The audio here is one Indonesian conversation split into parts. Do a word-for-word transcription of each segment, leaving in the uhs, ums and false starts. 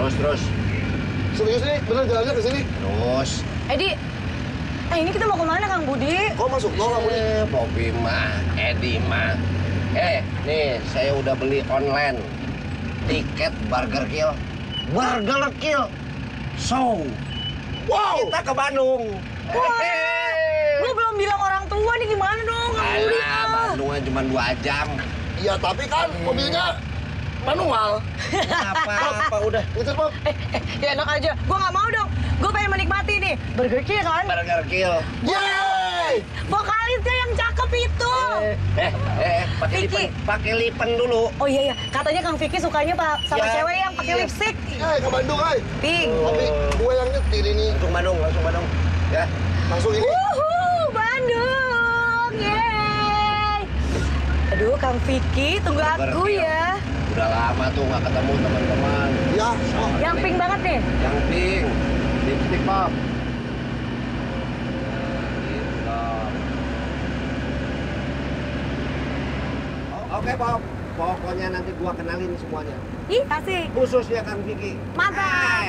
Terus, terus. Serius nih, bener jalannya ke sini? Terus. Edi, eh ini kita mau kemana Kang Budi? Kok masuk tol Kang Budi? Popi mah, Edi mah. Eh, nih saya udah beli online tiket Burgerkill. Burgerkill show. Wow. Kita ke Bandung. Wah, lu belum bilang orang tua nih gimana dong? Alah, Bandungnya cuma dua jam. Iya, tapi kan mobilnya manual. Apa? Apa udah? Ngejar, Bob. Eh, eh, ya enak aja. Gua nggak mau dong. Gua pengen menikmati nih. Burgerkill kan? Burgerkill. Yeay! Vokalisnya yang cakep itu. Eh, eh, pakai lipen, pakai lipen dulu. Oh iya iya, katanya Kang Fiki sukanya pak sama cewek yang pakai lipstick. Eh, ke Bandung, ay. Pink. Tapi gue yang nyetir ini. Langsung Bandung, langsung Bandung. Ya, langsung ini. Wuhuu, Bandung, yeay. Aduh, Kang Fiki, tunggu aku ya. Udah lama tuh nggak ketemu teman-teman. Ya. Yang pink banget nih? Yang pink. Lipstick, Pop. Oke, Pop. Pokoknya nanti gua kenalin semuanya. Ih, kasih. Khususnya Kang Vicky. Mantap.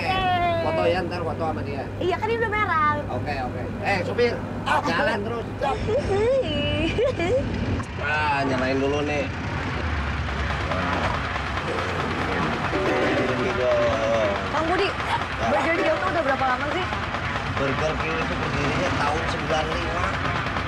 Foto ya, ntar foto sama dia. Iya, kan ini udah merah. Oke, oke. Eh, supir. Jalan terus. Nah, nyalain dulu nih. Kang Budi, Burgerkill itu udah berapa lama sih? Burgerkill itu berdirinya tahun sembilan puluh lima.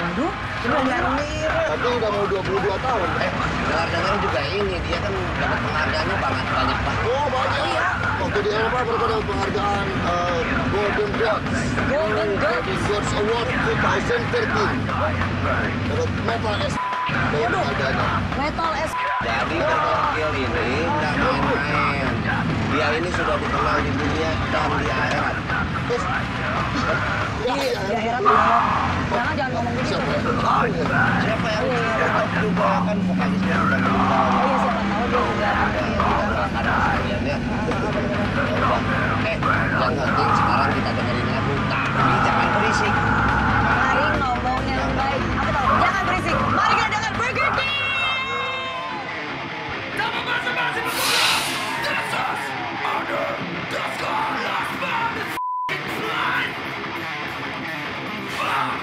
Waduh, sembilan puluh lima. Tapi udah mau dua puluh dua tahun. Eh, dengar-dengar juga ini, dia kan dapat penghargaannya banget banyak banget. Oh, banyak. Iya. Waktu di Eropa berkata penghargaan uh, Golden Gods. Golden Gods Award dua ribu tiga belas. Menurut metal S***. Waduh, metal S***. Jadi Burgerkill ini nggak main-main. Dia ini sudah dikenal di dunia dan di akhirat. Di akhirat juga. Jangan jangan ngomong gitu. Siapa yang tetap juga kan vokalisnya sudah dikenal. Iya siapa tahu dia juga ada kesannya. Eh, yang penting sekarang kita dengerin lagu, tapi jangan berisik. Baik ngomong yang baik. Apa tahu? Jangan berisik. Mari kita dengar Burgerkill. Nama bahasa bahasa Putra. Jasad. That's gone, that's bad, it's f***ing flat! Fuck!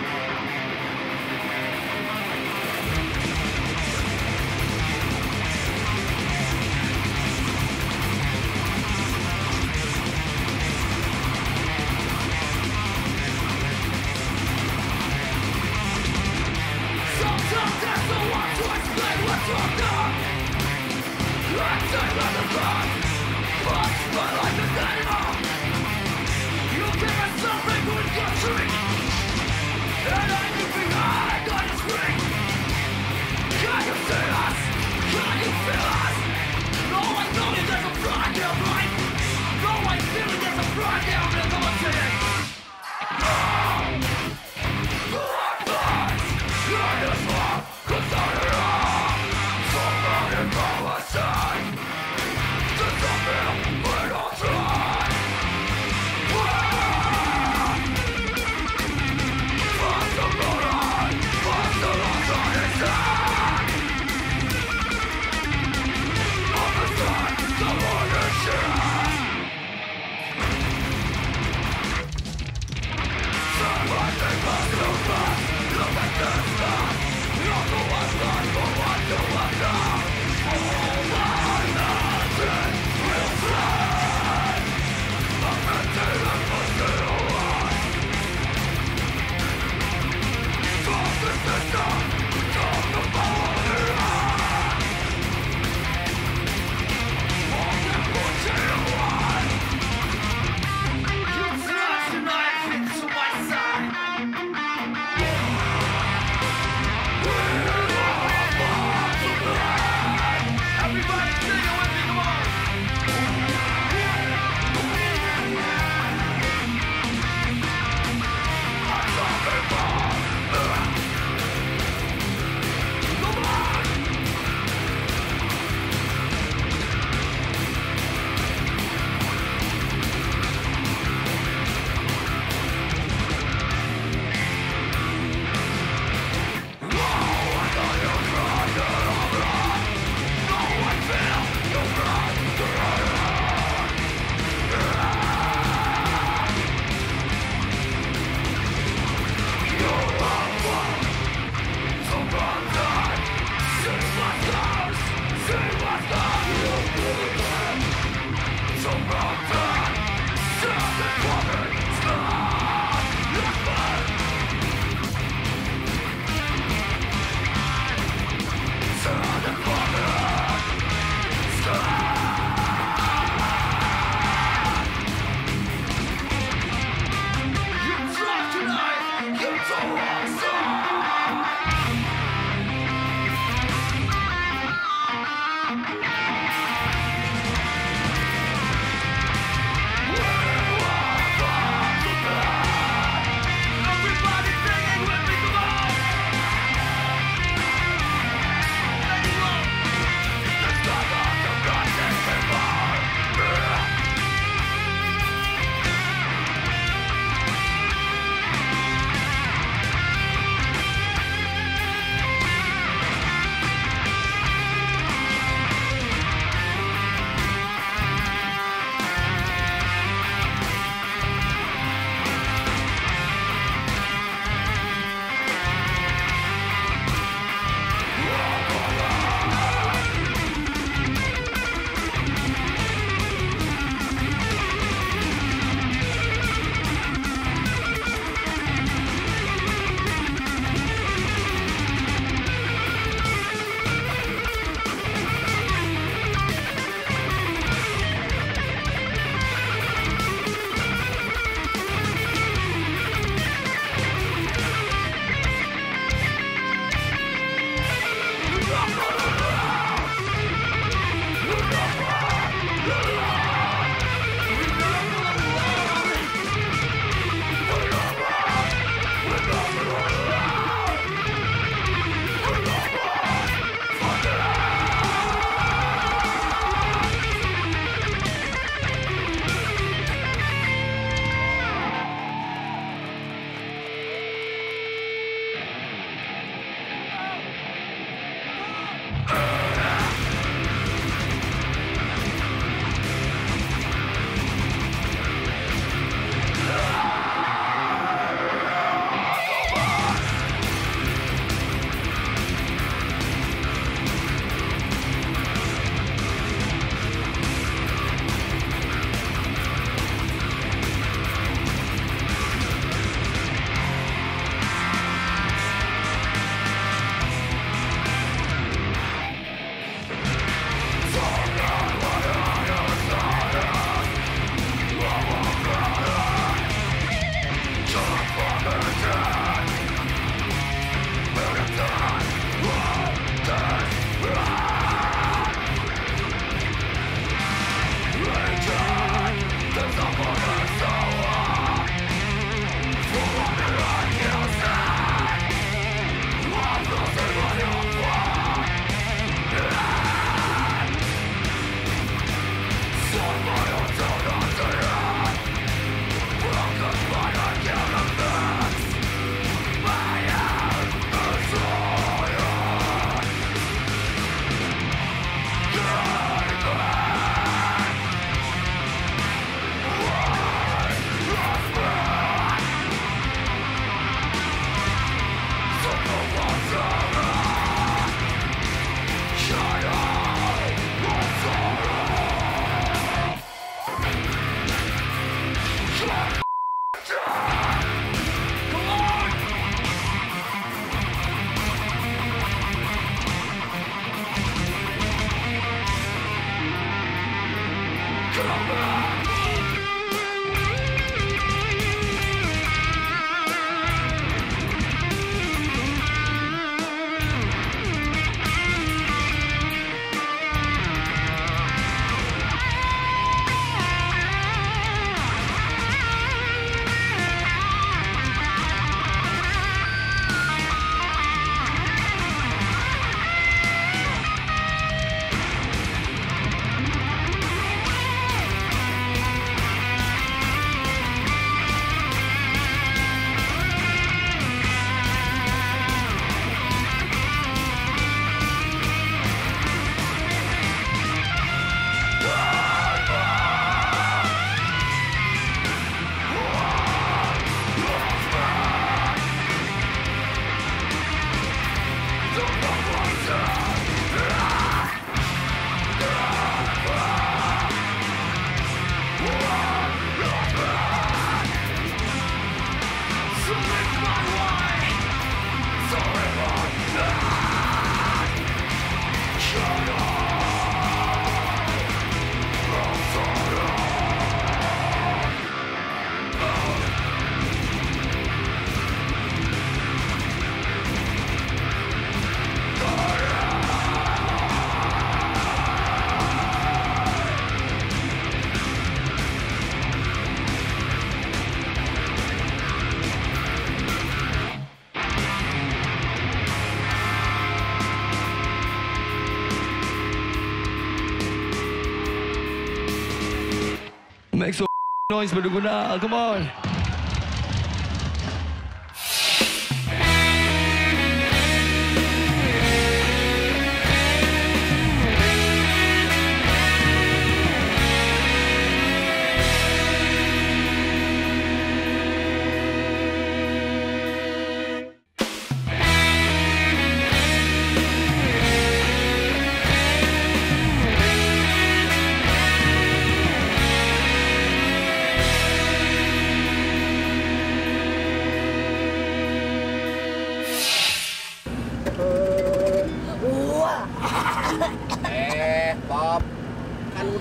Noise berguna, come on.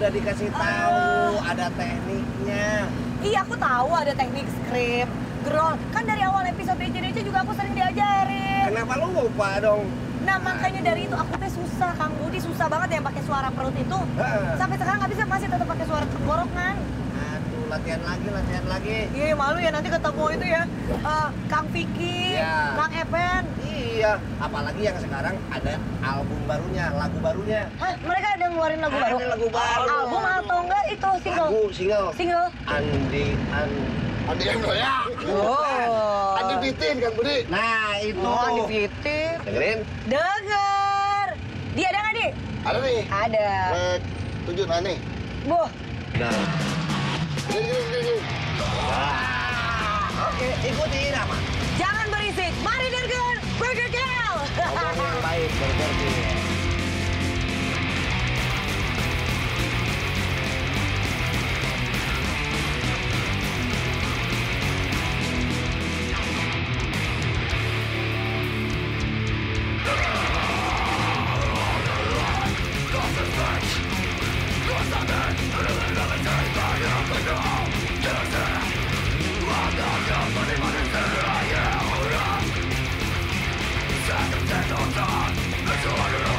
Dikasih tahu uh, ada tekniknya. Iya, aku tahu ada teknik skrip, growl. Kan dari awal episode D C D C juga aku sering diajarin. Kenapa lu lupa dong? Nah, makanya dari itu aku teh susah, Kang Budi susah banget yang pakai suara perut itu. Uh. Sampai sekarang nggak bisa, masih tetap pakai suara tenggorokan. Aduh, latihan lagi, latihan lagi. Iya, malu ya nanti ketemu itu ya. Uh, Kang Fiki, yeah. Kang Eben. Iya, apalagi yang sekarang ada album barunya, lagu barunya. Hah, mereka ada ngeluarin lagu baru? Ada lagu baru. Album atau enggak itu single? Lagu, single. Single. Andi, Andi, Andi yang doya. Oh. Andi Fitin, Kang Budi. Nah, itu oh, Andi Fitin. Dengerin? Denger. Dia ada nggak, Di? Ada nih. Ada. Lek, tujuh, nah nih. Buh. Nah. Ini, ini, ini. Oke, ikutin apa? Jangan berisik. Mari dengar. Burgerkill! Ngomong yang baik, Burgerkill. Don't die, let's go on and on.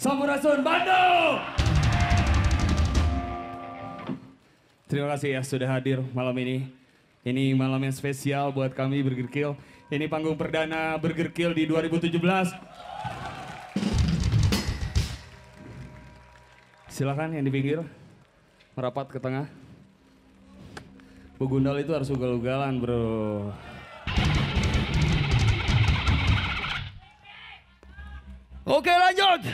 Sampurasun Bandung. Terima kasih ya sudah hadir malam ini. Ini malam yang spesial buat kami Burgerkill. Ini panggung perdana Burgerkill di dua ribu tujuh belas. Silakan yang di pinggir merapat ke tengah. Begundal itu harus ugal-ugalan, bro. Oke, lanjut.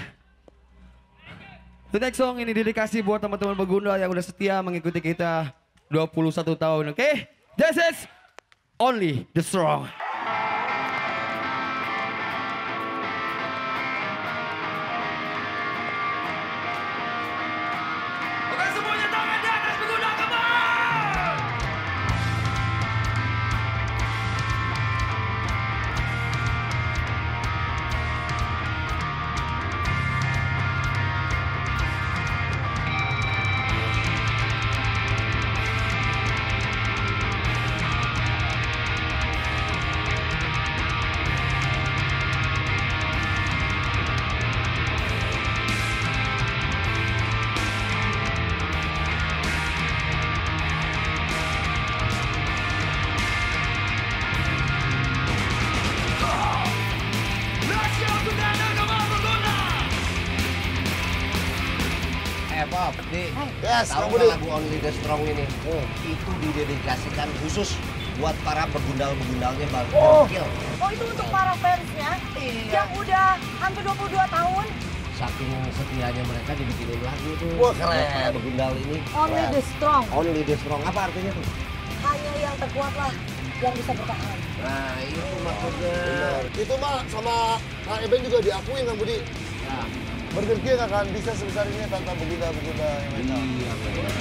The next song ini dedikasi buat teman-teman begundal yang udah setia mengikuti kita dua puluh satu tahun, oke? Okay? This is Only the Strong. Yes, tahu nggak lagu Only the Strong ini? Oh. Itu didedikasikan khusus buat para begundal-begundalnya Burgerkill. Oh. Oh, itu untuk para fansnya iya. Yang udah hampir dua puluh dua tahun. Saking setianya mereka dibikinin lagu tuh. Wah, keren. Buat para begundal ini. Only keren. The Strong. Only the Strong. Apa artinya tuh? Hanya yang terkuat lah yang bisa bertahan. Nah, itu oh, maksudnya. Benar. Itu mah sama Kang Eben juga diakuin Kang Budi. Nah. Burgerkill nggak akan bisa sebesar ini tanpa begundal-begundal yang mereka. Iya, benar.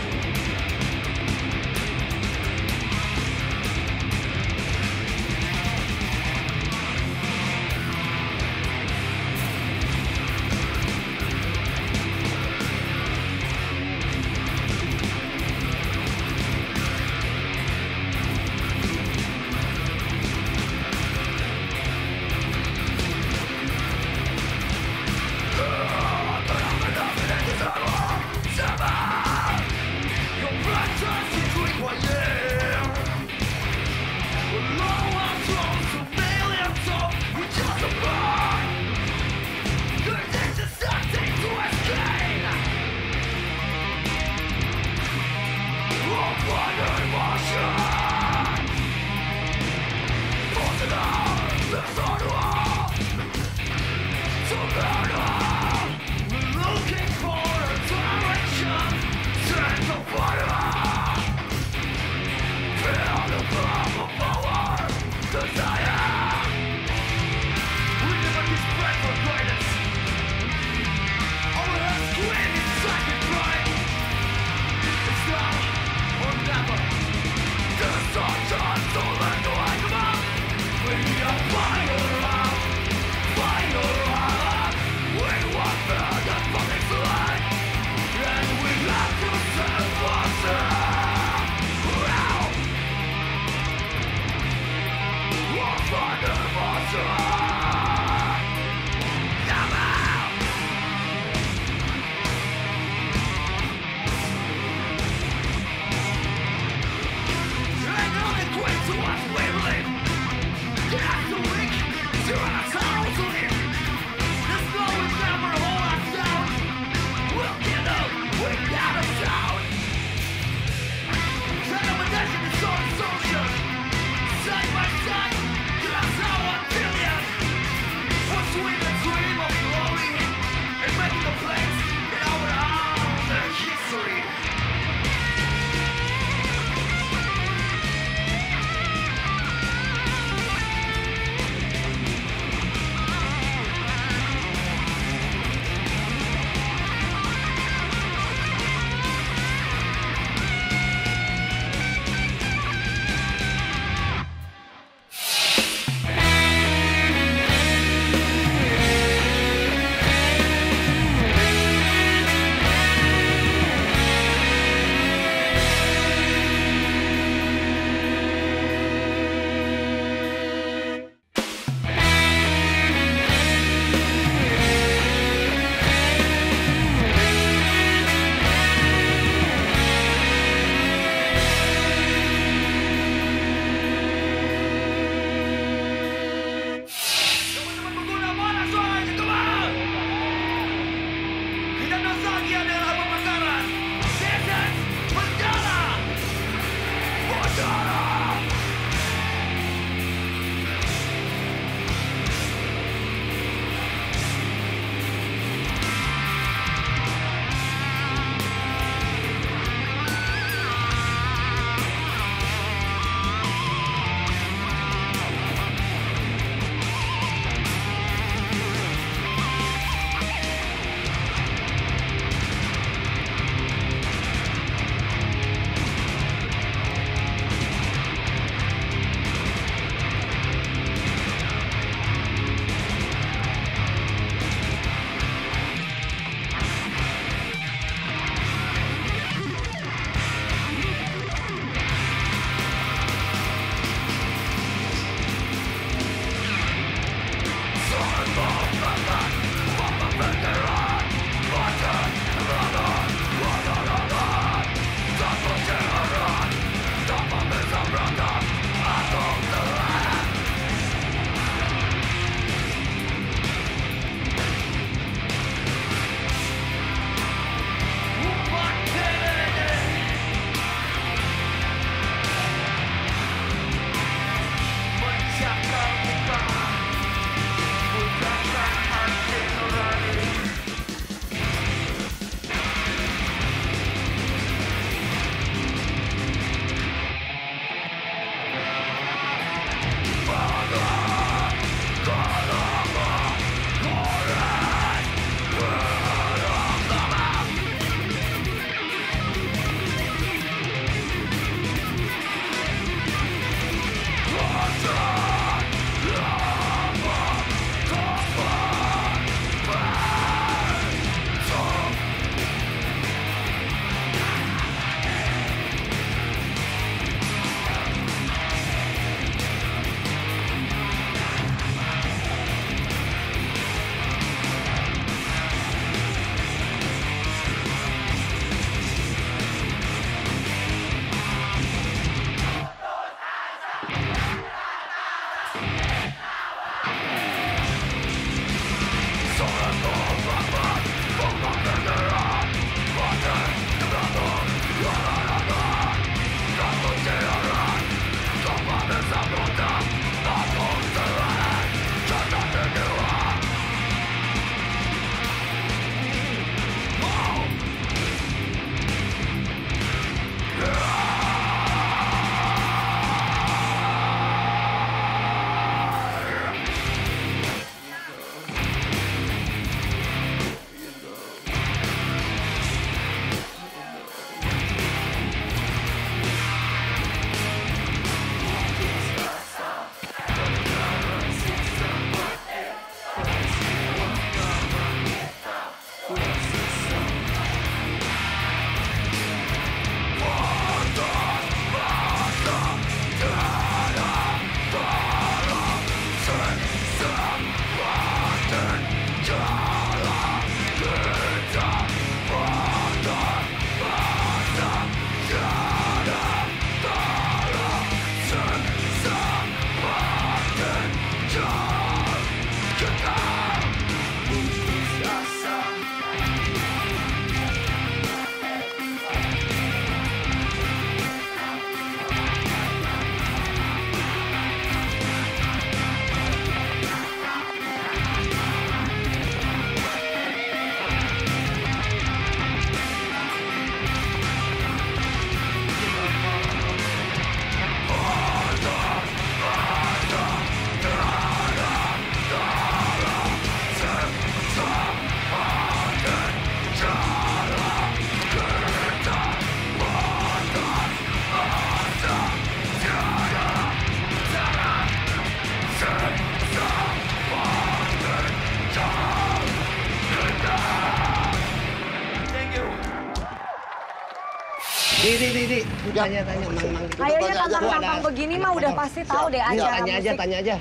Ini, ini, ini. Tanya-tanya, mang-mang. Kayaknya tantang-tantang begini mah udah pasti tahu deh acara musik. Tanya aja, tanya aja.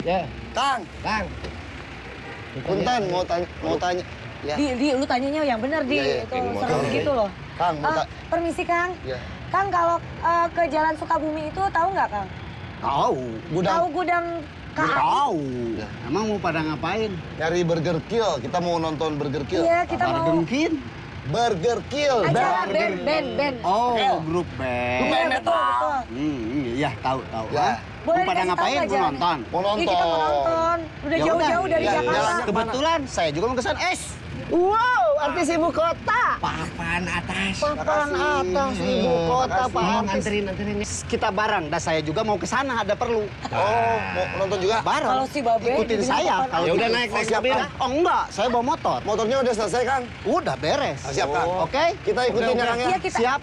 Ya. Kang. Kang. Punten mau tanya, mau tanya. Di, di, lu tanyanya yang benar di. Itu seru gitu loh. Kang, permisi Kang. Kang, kalau ke Jalan Sukabumi itu tahu nggak Kang? Tahu. Tahu gudang. Tahu. Emang mau pada ngapain? Nyari Burgerkill. Kita mau nonton Burgerkill. Iya, kita mau. Mungkin. Burgerkill. Acara band, band, band. Oh, grup band. Grup band metal. Iya, tahu, tahu. Boleh pada ngapain? Mau nonton. Mau nonton. Udah jauh-jauh dari Jakarta. Kebetulan saya juga mau kesan es. Wow, artis ibu kota. Papan atas. Papan atas ibu kota, Pak artis. Anterin, anterin. Kita bareng. Dan saya juga mau ke sana, ada perlu. Oh, mau nonton juga? Bareng. Kalau si Babe ikutin saya. Kalau udah naik naik mobil. Oh enggak, saya bawa motor. Motornya udah selesai Kang? Udah beres. Siapkan. Oke, kita ikutin Kang ya. Siap.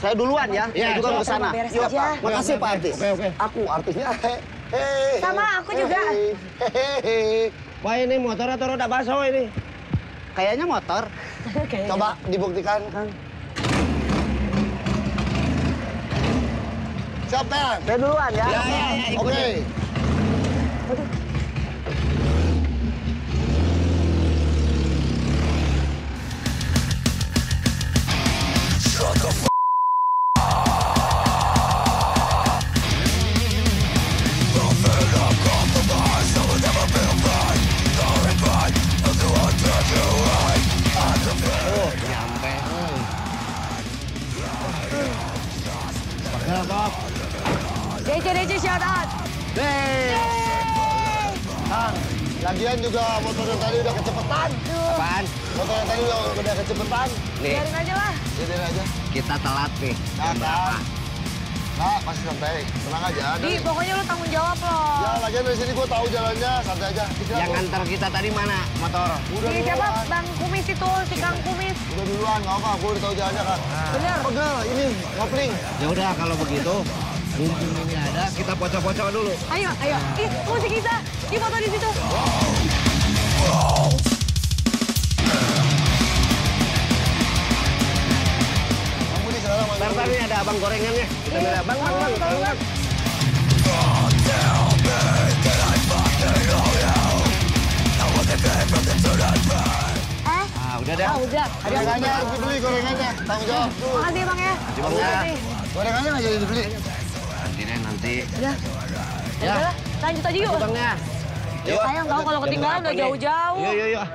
Saya duluan ya. Saya juga mau ke sana. Siap. Makasih Pak artis. Aku artisnya. Sama aku juga. Wah ini motor atau roda baso ini? Kayaknya motor. Kayaknya. Coba dibuktikan, Kang. Siap, Kang? Saya duluan ya. Ya, ya, ya. Oke. Okay. D C D C Jasad. Kang, lagian juga motor yang tadi udah kecepatan. Apaan? Motor yang tadi udah, udah kecepatan. Nih. Biarin aja lah. Biarin aja. Kita telat nih. Nah, nah, nah pasti santai. Tenang aja. Di, pokoknya lu tanggung jawab loh. Ya, lagian dari sini gua tahu jalannya. Santai aja. Yang loh. Antar kita tadi mana? Motor. Udah duluan. Siapa? Bang Kumis itu, si Kang Kumis. Udah duluan, nggak apa. Gua udah tahu jalannya, Kang. Nah. Bener. Pegel, ini ngopling. Ya udah, kalau begitu. Mungkin ini ada, kita pocok-pocok dulu. Ayo, ayo. Ih, musik kita. Di foto di situ. Kamu di sana, Bang. Bentar, nih ada abang gorengannya. Kita beli abang, bang, bang, bang, bang. Eh? Ah, udah deh. Ah, udah. Gorengannya harus dibeli, gorengannya. Tanggung jawab. Makasih, Bang, ya. Makasih, Bang, ya. Gorengannya nggak jadi dibeli. Nanti. Ya. Ya. Udah, lanjut aja yuk. Bangnya. Yuk. Sayang tau kalau ketinggalan udah jauh-jauh. Yuk, yuk, yuk.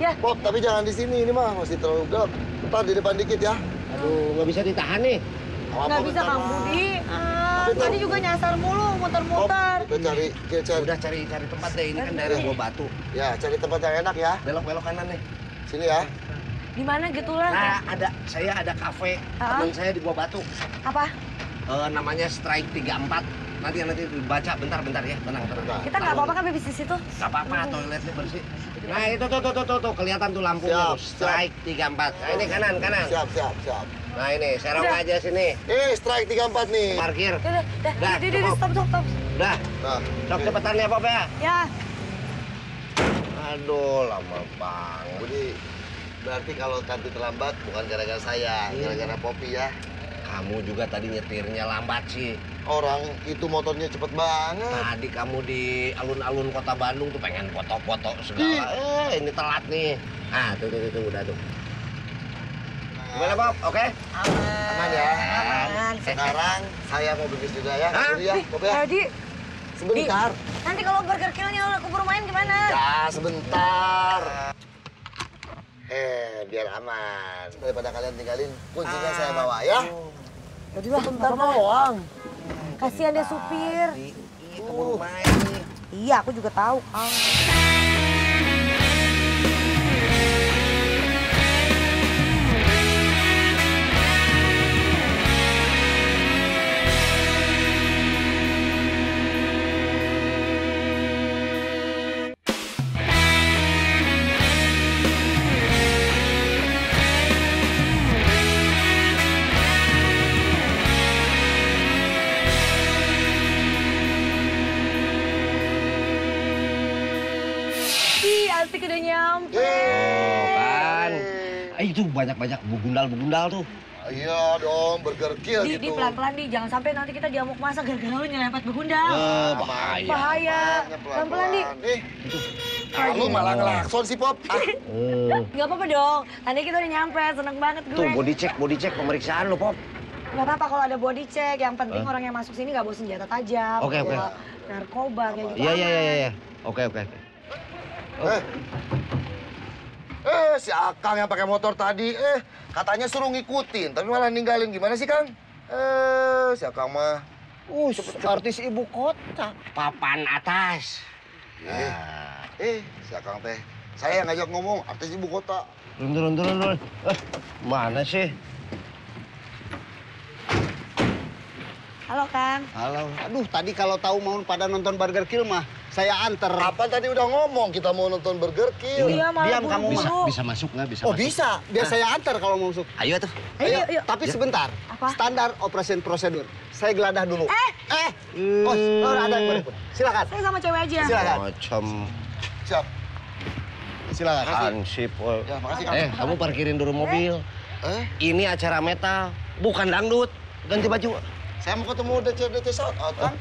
Ya. Bob, tapi jangan di sini, ini mah masih terlalu gelap. Ntar di depan dikit ya. Aduh, nggak bisa ditahan nih. Nggak bisa Kang Budi. Ah, tadi juga nyasar mulu, muter-muter. Kita cari, kita cari. Udah cari cari tempat deh, ini kan daerah Gua Batu. Ya, cari tempat yang enak ya. Belok-belok kanan nih. Sini ya. Di mana gitulah? Nah, ada saya ada kafe teman saya di Gua Batu. Apa? E, namanya Strike tiga puluh empat. Nanti nanti baca bentar-bentar ya, tenang-tenang. Kita nggak apa-apa kan habis di situ? Nggak apa-apa, toiletnya bersih. Nah itu tuh tuh tuh tuh tuh kelihatan tuh lampunya tuh. Strike tiga puluh empat. Nah ini kanan kanan. Siap siap siap. Nah ini serong aja sini. Eh Strike tiga puluh empat nih. Parkir. Udah udah udah stop stop stop. Udah. Stop cepetan ya Pop ya. Ya. Aduh lama banget. Budi berarti kalau tadi terlambat bukan gara-gara saya, gara-gara Popi ya. Kamu juga tadi nyetirnya lambat sih. Orang itu motornya cepet banget. Tadi kamu di alun-alun kota Bandung tuh pengen foto-foto segala. Eh, ini telat nih. Ah, tuh, tuh, tuh, tuh udah tuh. Gimana, Bob? Oke? Aman. Aman ya? Aman. Sekarang saya mau beli juga ya. Hah? Tadi? Sebentar. Nanti kalau Burgerkill-nya aku baru main gimana? Ya, sebentar. Eh, biar aman. Daripada kalian tinggalin, kuncinya saya bawa ya. Tadi lah, bentar doang. Kasihan deh supir. Keburu main. Iya, aku juga tahu. Ah. Udah nyampe. Oh, kan. Eh, itu banyak-banyak begundal-begundal tuh. Iya dong, Burgerkill gitu. Di pelan-pelan di, jangan sampai nanti kita diamuk masa gara-gara lu nyerempet begundal. Eh, bahaya. Bahaya. Pelan-pelan di. Nih. Kamu malah ngelakson sih, Pop. Nggak apa-apa dong. Tadi kita udah nyampe, seneng banget gue. Tuh, body check, body check pemeriksaan lu, Pop. Nggak apa-apa kalau ada body check, yang penting orang yang masuk sini nggak bawa senjata tajam. Oke, oke. Narkoba kayak gitu. Iya, iya, iya. Oke, oke. Eh, eh si Akang yang pakai motor tadi, eh katanya suruh ngikutin, tapi malah ninggalin. Gimana sih, Kang? Eh, si Akang mah, uh, artis ibu kota, papan atas. Eh, eh si Akang teh, saya yang ngajak ngomong, artis ibu kota. Rundur, rundur, rundur. Eh, mana sih? Halo, Kang. Halo. Aduh, tadi kalau tahu mau pada nonton Burgerkill mah. saya antar. Apa tadi udah ngomong kita mau nonton Burgerkill. Iya, diam kamu bisa, bisa masuk nggak bisa? Oh masuk. Bisa, biar ah. saya antar kalau mau masuk. Ayo tuh. Ayo, ayo. Tapi ya. sebentar. Apa? Standar operasi prosedur. Saya geladah dulu. Eh, eh. Hmm. Oh, ada yang berikut. Silakan. Saya sama cewek aja. Silakan. Macam. Siap. Silakan. Hansip. Ya, makasih. Eh, kamu parkirin dulu mobil. Eh? Ini acara metal, bukan dangdut. Ganti baju. Saya mau ketemu D C D C South, kan?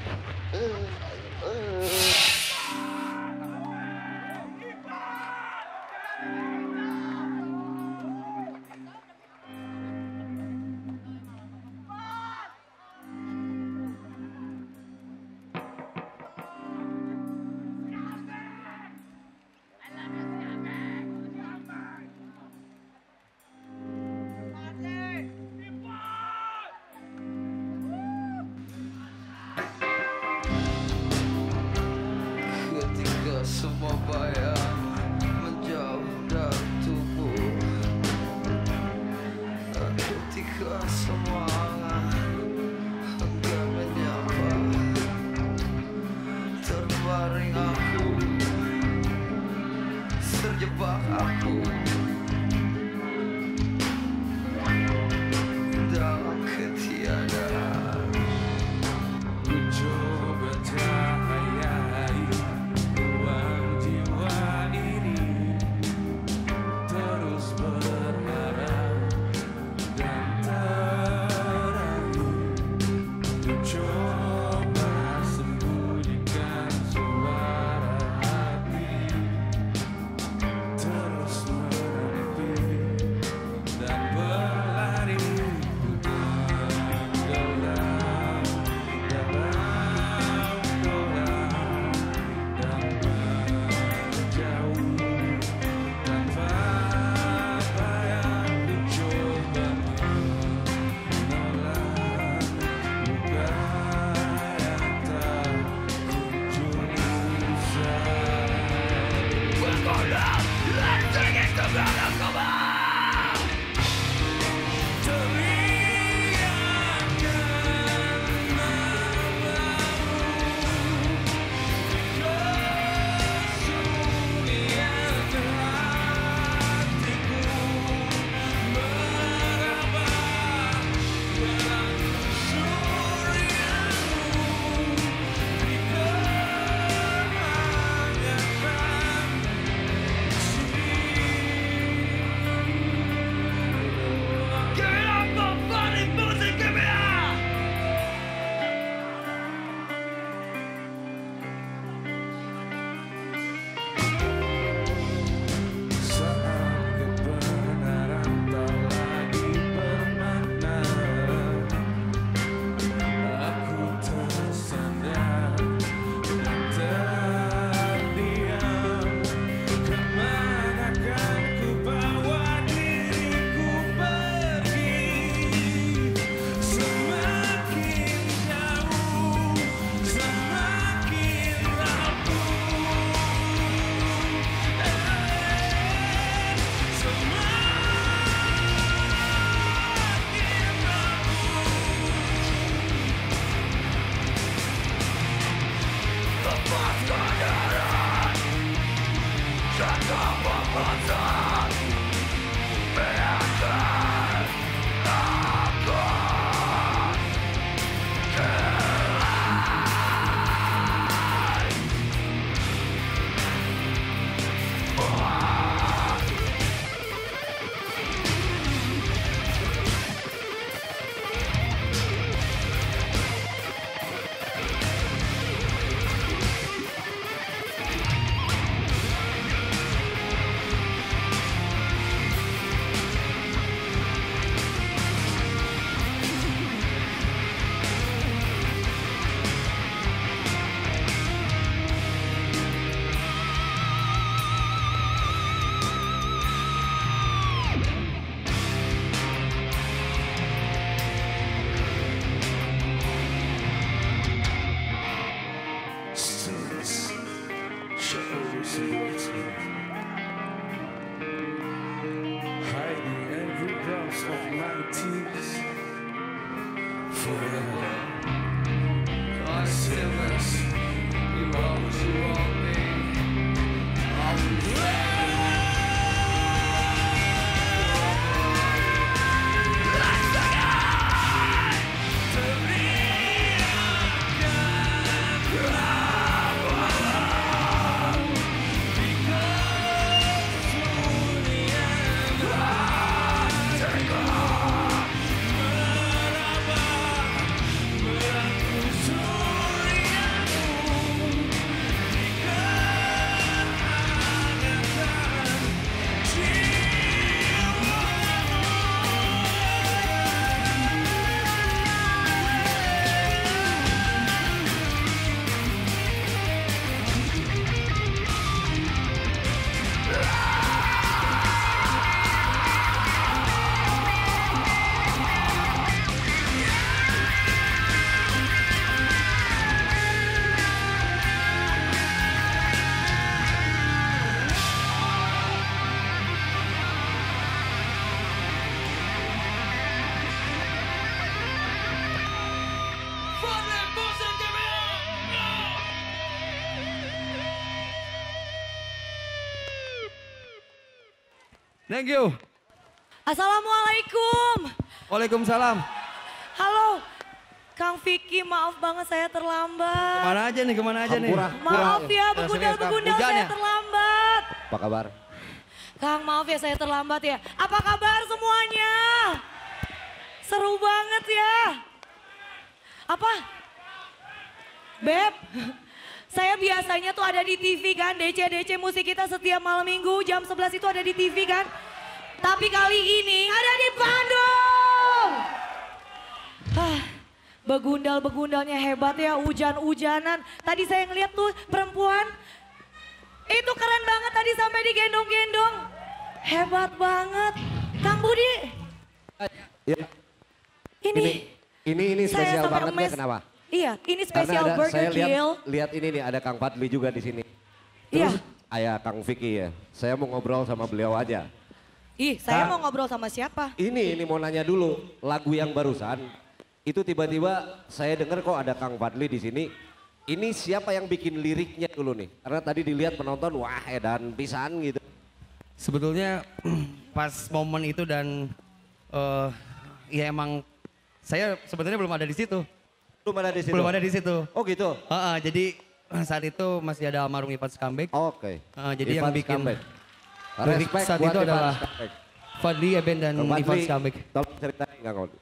Forever, I still miss you. Thank you. Assalamualaikum. Waalaikumsalam. Halo, Kang Fiki, maaf banget saya terlambat. Kemana aja nih, kemana aja nih. Maaf ya, begundal-begundal saya terlambat. Apa kabar? Kang, maaf ya saya terlambat ya. Apa kabar semuanya? Seru banget ya. Apa? Beb? Saya biasanya tuh ada di T V kan, D C D C MUSIKKITA setiap malam minggu jam sebelas itu ada di T V kan. Tapi kali ini ada di Bandung. Ah, begundal-begundalnya hebat ya, hujan-hujanan. Tadi saya ngeliat tuh perempuan, itu keren banget tadi sampai digendong-gendong. Hebat banget. Kang Budi. Ya. Ini, ini, ini spesial banget ya, kenapa? Iya, ini spesial Burgerkill. Lihat ini nih, ada Kang Fadli juga di sini. Terus yeah. Ayah Kang Vicky ya. Saya mau ngobrol sama beliau aja. Ih, saya nah, mau ngobrol sama siapa? Ini, ini mau nanya dulu. Lagu yang barusan itu tiba-tiba saya dengar kok ada Kang Fadli di sini. Ini siapa yang bikin liriknya dulu nih? Karena tadi dilihat penonton, wah edan pisan gitu. Sebetulnya pas momen itu dan uh, ya emang saya sebetulnya belum ada di situ. Belum ada di situ? Belum ada di situ. Oh gitu? Uh, uh, jadi saat itu masih ada almarhum Ivan Skambek. Oh, oke. Okay. Uh, jadi Ivan yang bikin lirik saat itu Ivan adalah Fadli, Eben, dan Kembali, Ivan Skambek. Tolong ceritain Kang Fadli.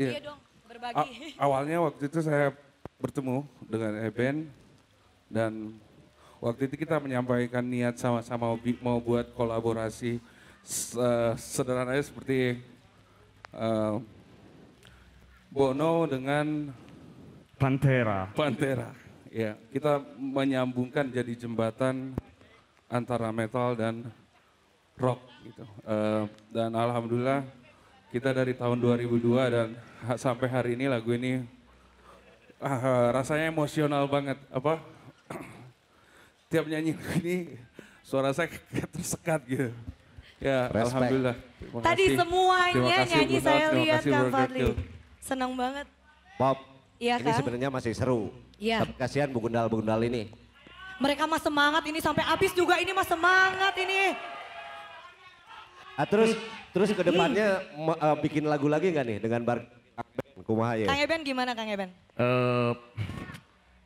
Iya yeah. dong, berbagi. A awalnya waktu itu saya bertemu dengan Eben. Dan waktu itu kita menyampaikan niat sama-sama mau buat kolaborasi. Uh, sederhananya seperti uh, Bono dengan... Pantera. Pantera, ya. Kita menyambungkan jadi jembatan antara metal dan rock gitu. Uh, dan alhamdulillah kita dari tahun dua ribu dua dan ha sampai hari ini lagu ini uh, rasanya emosional banget. Apa? Tiap nyanyi ini suara saya tersekat gitu. Ya, Respect. Alhamdulillah. Terima kasih. Tadi semuanya kasih, nyanyi Bunda. Saya lihat Kang Fadli. Senang banget. Pop. Ya, ini sebenarnya masih seru. Ya. Tapi kasihan begundal-begundal ini. Mereka mah semangat ini sampai habis juga ini mah semangat ini. Ah, terus I, terus ke depannya uh, bikin lagu lagi nggak nih dengan bar Kumaha ya? Kang Eben gimana Kang Eben? Uh,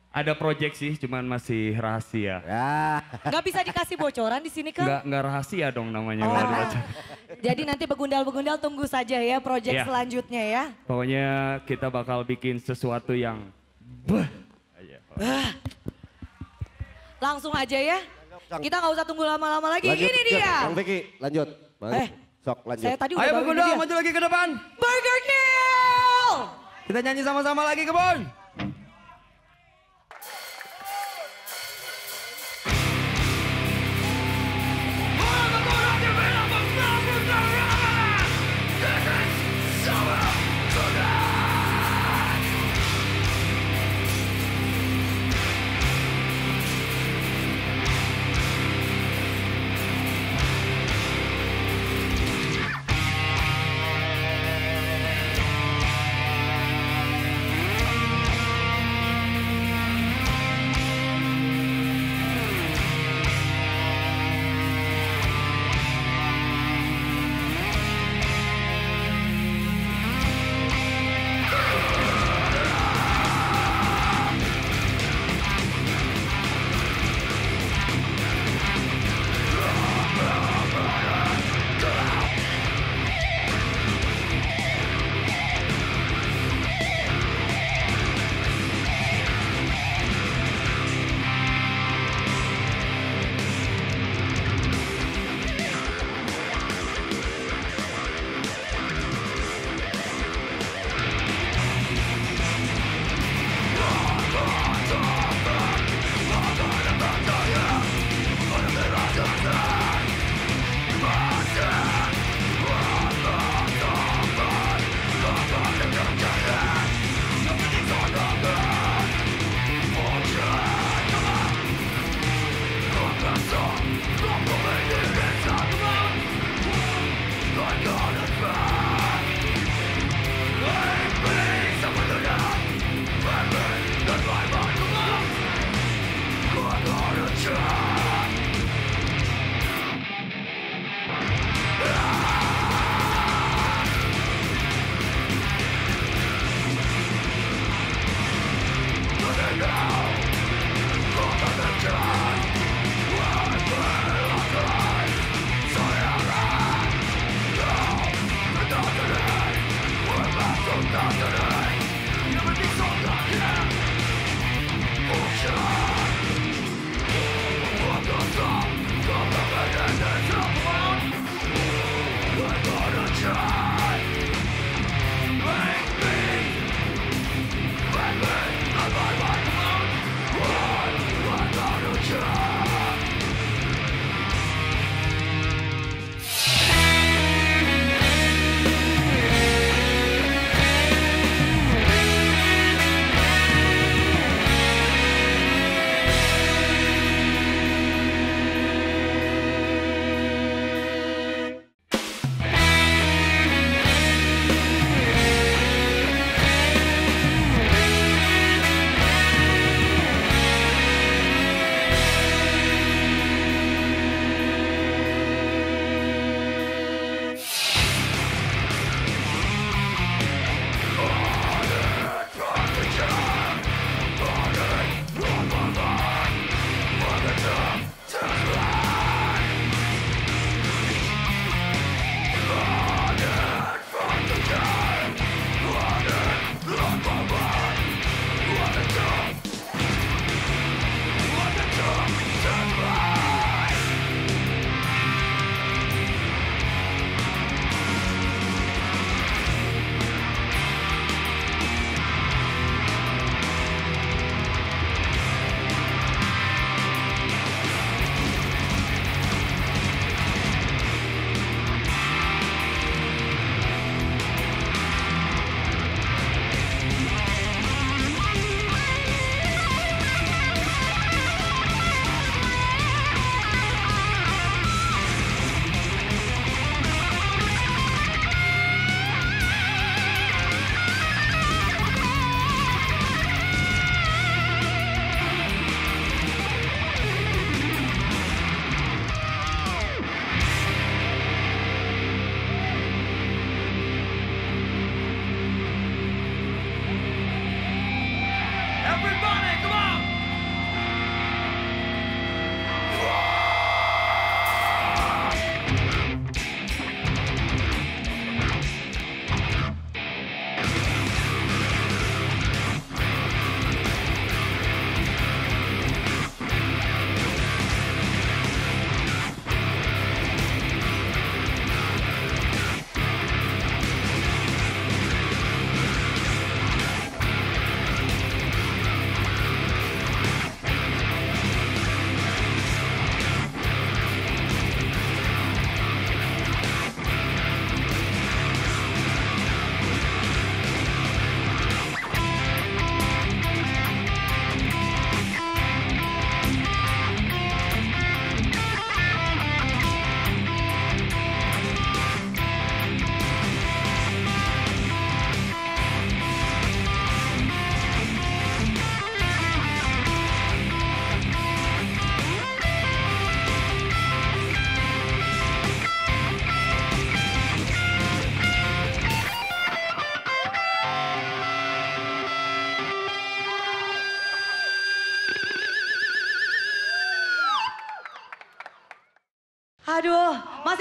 ada project sih, cuman masih rahasia. Ya. Gak bisa dikasih bocoran di sini kan? Gak, gak rahasia dong namanya. Oh. Jadi nanti begundal-begundal tunggu saja ya project yeah. selanjutnya ya. Pokoknya kita bakal bikin sesuatu yang... Bah. Bah. Langsung aja ya. Kita gak usah tunggu lama-lama lagi. Lanjut, ini dia. Bang Vicky lanjut. Bang. Eh, sok lanjut. Saya tadi ayo begundal maju lagi ke depan. Burgerkill. Kita nyanyi sama-sama lagi ke Bon.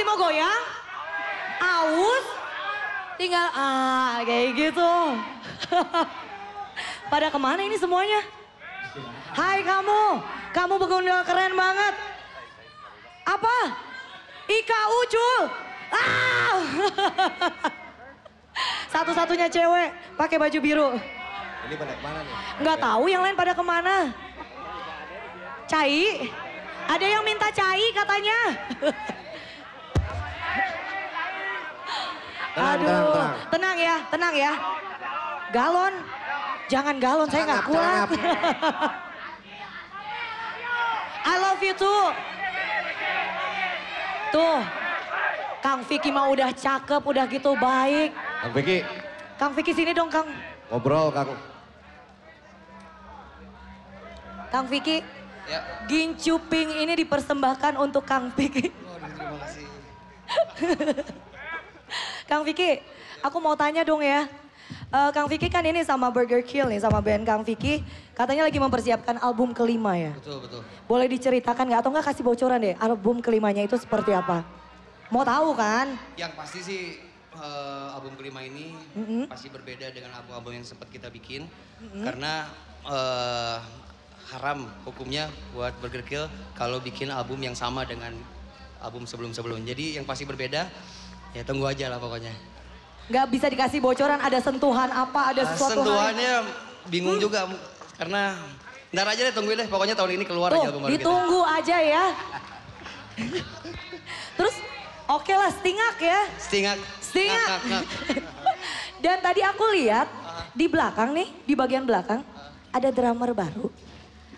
mau goyang, aus, tinggal ah kayak gitu. Pada kemana ini semuanya? Hai kamu, kamu begundal keren banget. Apa? Ika Ucul. Ah! Satu-satunya cewek pakai baju biru. Ini pada kemana nih? Nggak tahu yang lain pada kemana. Cai? Ada yang minta cai katanya. Tenang, Aduh, tenang, tenang. tenang ya, tenang ya. Galon, jangan galon, saya nggak kuat. I love you too. Tuh, Kang Fiki mah udah cakep, udah gitu baik. Kang Fiki. Kang Fiki sini dong, Kang. Ngobrol, Kang. Kang Fiki, ya. Gincuping ini dipersembahkan untuk Kang Fiki. Waduh, terima kasih. Kang Fiki, aku mau tanya dong ya. Uh, Kang Fiki kan ini sama Burgerkill nih, sama band Kang Fiki. Katanya lagi mempersiapkan album kelima ya? Betul, betul. Boleh diceritakan nggak? Atau nggak kasih bocoran deh, album kelimanya itu seperti apa? Mau tahu kan? Yang pasti sih uh, album kelima ini mm-hmm. pasti berbeda dengan album-album yang sempat kita bikin. Mm-hmm. Karena uh, haram hukumnya buat Burgerkill kalau bikin album yang sama dengan album sebelum-sebelumnya. Jadi yang pasti berbeda, ya tunggu aja lah pokoknya. Gak bisa dikasih bocoran, ada sentuhan apa, ada sesuatu. Sentuhannya hari. bingung hmm. juga karena ntar aja deh, tungguin deh, pokoknya tahun ini keluar Tuh, aja album baru kita. Ditunggu aja ya. Terus oke okay lah, stingak ya. Stingak. Stingak. Ngak, ngak, ngak. Dan tadi aku lihat uh. di belakang nih, di bagian belakang uh. ada drummer baru.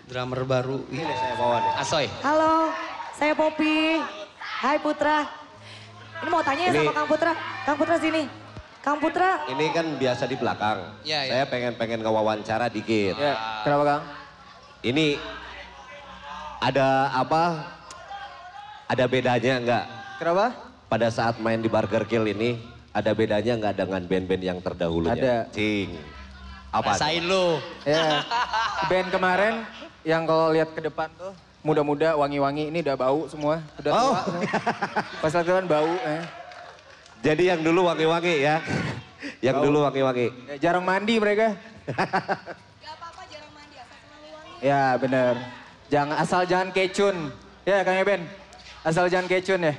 Drummer baru. Ini deh saya bawa deh. Asoy. Halo, saya Poppy. Hai Putra. Ini mau tanya ya sama Kang Putra. Kang Putra sini. Kang Putra. Ini kan biasa di belakang. Ya, ya. Saya pengen-pengen ngewawancara dikit. Ya. Kenapa Kang? Ini ada apa, ada bedanya enggak? Kenapa? Pada saat main di Burgerkill ini ada bedanya enggak dengan band-band yang terdahulunya? Ada. Cing. Apa? Rasain lu. Ya. Band kemarin yang kalau lihat ke depan tuh muda-muda wangi-wangi, ini udah bau semua. Udah oh. tua. Pas lihat ke depan bau. Eh. Jadi yang dulu wangi-wangi ya, yang oh. dulu wangi-wangi. Ya, jarang mandi mereka. Gak apa-apa jarang mandi, asal wangi-wangi. Ya bener, jangan, asal jangan kecun. Ya Kang Eben, asal jangan kecun ya.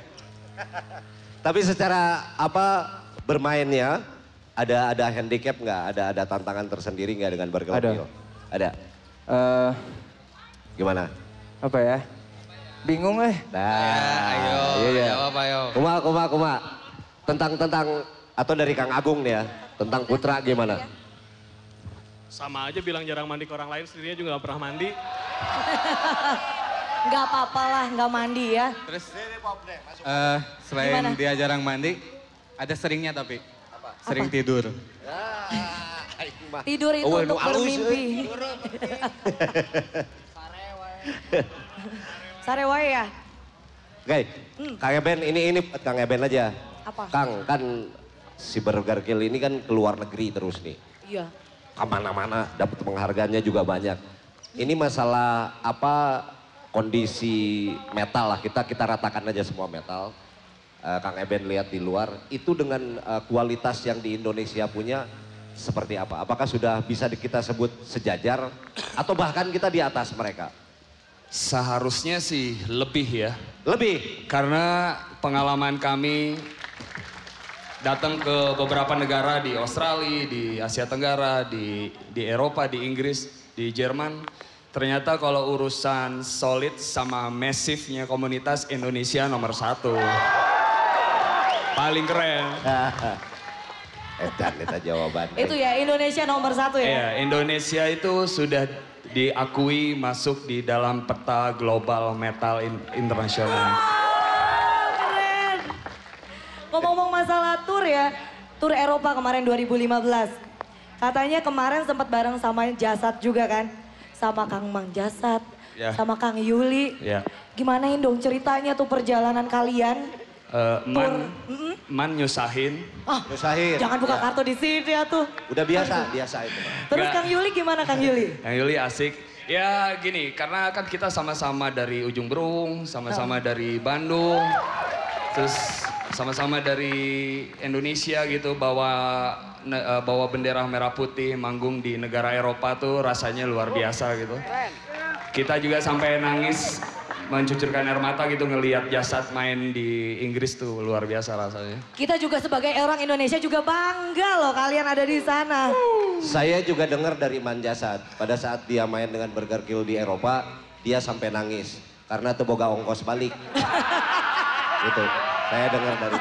Tapi secara apa bermainnya, ada ada handicap nggak? Ada ada tantangan tersendiri nggak dengan Burgerkill? Ada. Ada. Uh, Gimana? Apa ya? Bingung eh. Nah, ayo, iya. jawab ayo. Kuma, kuma, kuma. Tentang-tentang, atau dari Kang Agung nih ya, tentang Putra gimana? Sama aja bilang jarang mandi ke orang lain, sendirinya juga gak pernah mandi. Gak apa-apa lah, gak mandi ya. Terus, uh, selain gimana? Dia jarang mandi, ada seringnya tapi. Apa? Sering apa? Tidur. Tidur itu oh, untuk bermimpi. Sarewai. Sarewai ya? Oke, hmm. Kang Eben, ini, ini Kang Eben aja. Apa? Kang, kan si Burgerkill ini kan keluar negeri terus nih. Iya. Kemana-mana, dapat penghargaannya juga banyak. Ini masalah apa, kondisi metal lah, kita kita ratakan aja semua metal. Uh, Kang Eben lihat di luar, itu dengan uh, kualitas yang di Indonesia punya seperti apa? Apakah sudah bisa kita sebut sejajar atau bahkan kita di atas mereka? Seharusnya sih lebih ya. Lebih? Karena pengalaman kami datang ke beberapa negara di Australia, di Asia Tenggara, di, di Eropa, di Inggris, di Jerman. Ternyata kalau urusan solid sama masifnya komunitas Indonesia nomor satu. Paling keren. Edan, itu jawabannya. Itu ya Indonesia nomor satu ya? Iya, Indonesia itu sudah diakui masuk di dalam peta global metal in internasional. Wow, keren. Ngomong-ngomong masalah tur ya, tur Eropa kemarin dua ribu lima belas. Katanya kemarin sempat bareng sama Jasad juga kan? Sama Kang Mang Jasad, yeah. sama Kang Yuli. Yeah. Gimanain dong ceritanya tuh perjalanan kalian? Uh, man, mm-hmm. man nyusahin. Ah, nyusahin. Jangan buka ya. kartu di sini ya tuh. Udah biasa, biasa itu. Terus Nggak. Kang Yuli gimana Kang Yuli? Kang Yuli asik. Ya gini, karena kan kita sama-sama dari Ujung Berung, sama-sama oh. dari Bandung. Terus sama-sama dari Indonesia gitu, bawa bawa bendera merah putih manggung di negara Eropa tuh rasanya luar biasa gitu. Kita juga sampai nangis mencucurkan air mata gitu ngelihat Jasad main di Inggris tuh luar biasa rasanya. Kita juga sebagai orang Indonesia juga bangga loh kalian ada di sana. Saya juga dengar dari Man Jasad pada saat dia main dengan Burgerkill di Eropa, dia sampai nangis karena tuh boga ongkos balik. Gitu. Saya dengar dari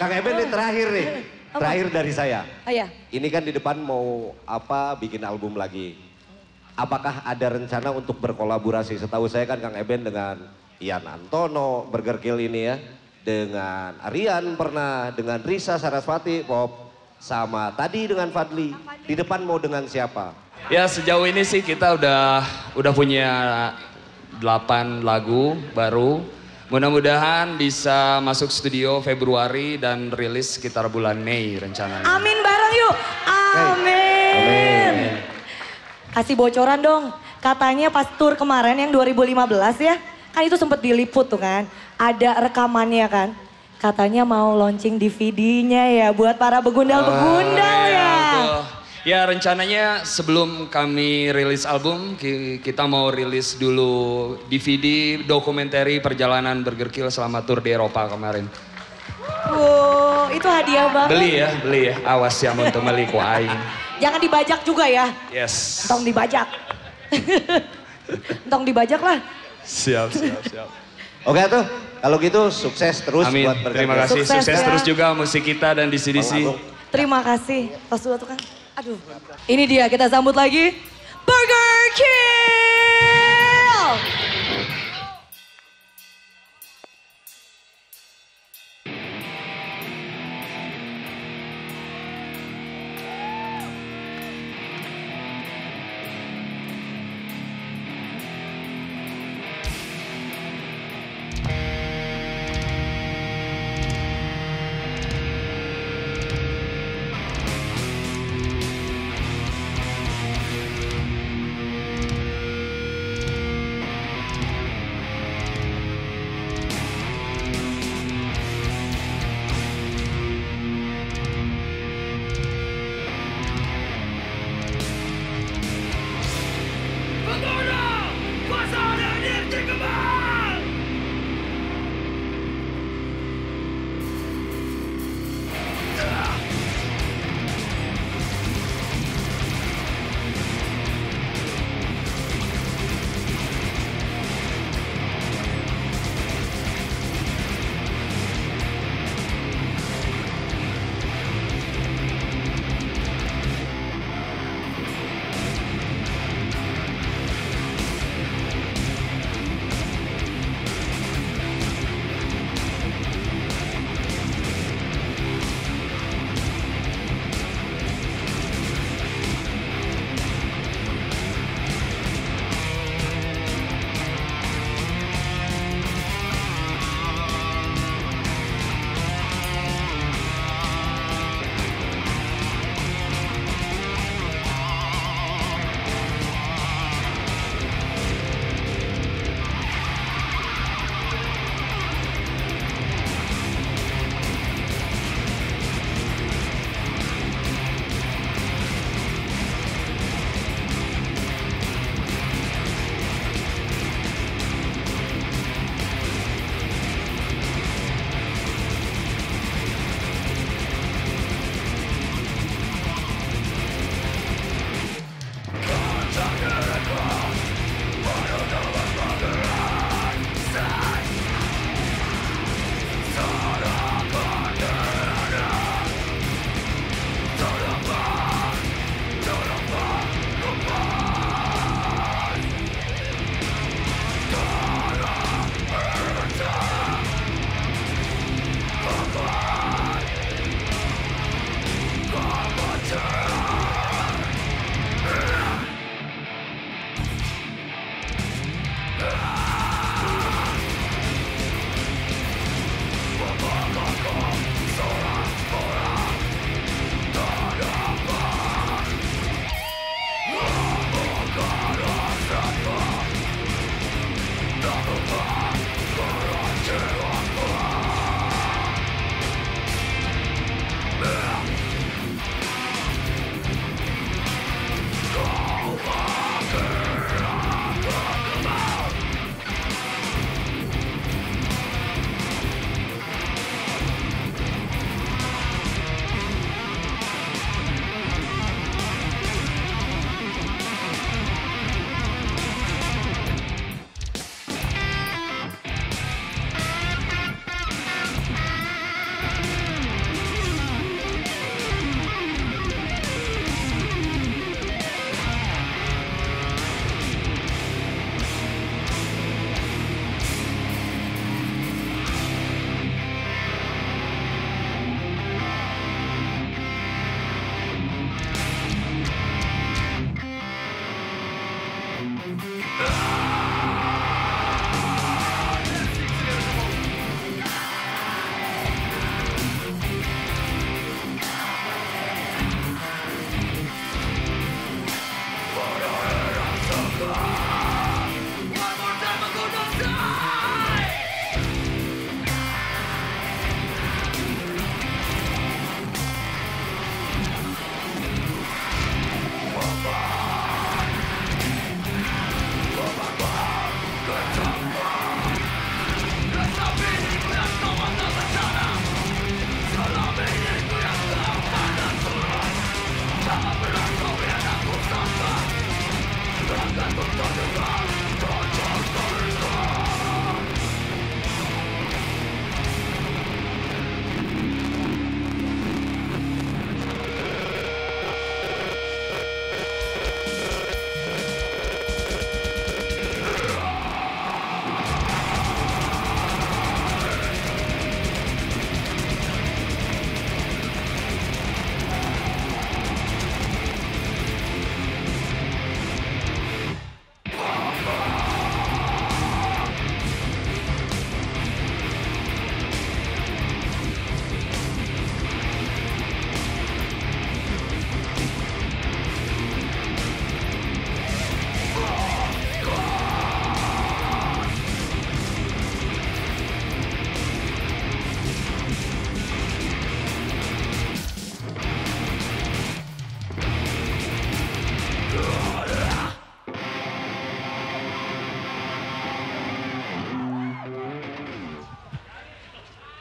Kang Eben nih terakhir nih, terakhir dari saya. Oh, iya. Ini kan di depan mau apa bikin album lagi. Apakah ada rencana untuk berkolaborasi? Setahu saya kan Kang Eben dengan Ian Antono, Burgerkill ini ya. Dengan Aryan pernah, dengan Risa Saraswati, Pop. Sama tadi dengan Fadli, di depan mau dengan siapa? Ya sejauh ini sih kita udah udah punya delapan lagu baru. Mudah-mudahan bisa masuk studio Februari dan rilis sekitar bulan Mei rencananya. Amin bareng yuk. Amin. Amin. Kasih bocoran dong. Katanya pas tur kemarin yang dua ribu lima belas ya. Kan itu sempat diliput tuh kan. Ada rekamannya kan. Katanya mau launching D V D-nya ya buat para begundal-begundal oh, ya. Betul. Ya rencananya sebelum kami rilis album, kita mau rilis dulu D V D dokumentari perjalanan Burgerkill selama tur di Eropa kemarin. Wow, itu hadiah banget. Beli ya, beli ya. Awas ya untuk meli ku aing. Jangan dibajak juga ya. Yes. Entong dibajak. Entong dibajak lah. Siap, siap, siap. Oke tuh, kalau gitu sukses terus. Amin. Buat Burgerkill. Terima kasih, sukses, sukses ya. Terus juga MUSIKKITA dan D C D C. Terima kasih. Pas dulu tuh kan. Aduh, ini dia kita sambut lagi Burgerkill.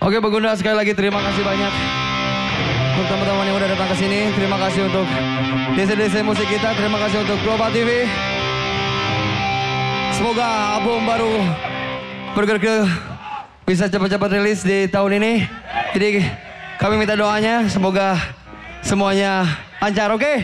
Oke Bagunda, sekali lagi terima kasih banyak untuk teman-teman yang udah datang ke sini. Terima kasih untuk D C D C MUSIKKITA, terima kasih untuk Global T V. Semoga album baru Burgerkill bisa cepat-cepat rilis di tahun ini. Jadi kami minta doanya, semoga semuanya lancar, oke? Okay?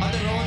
Other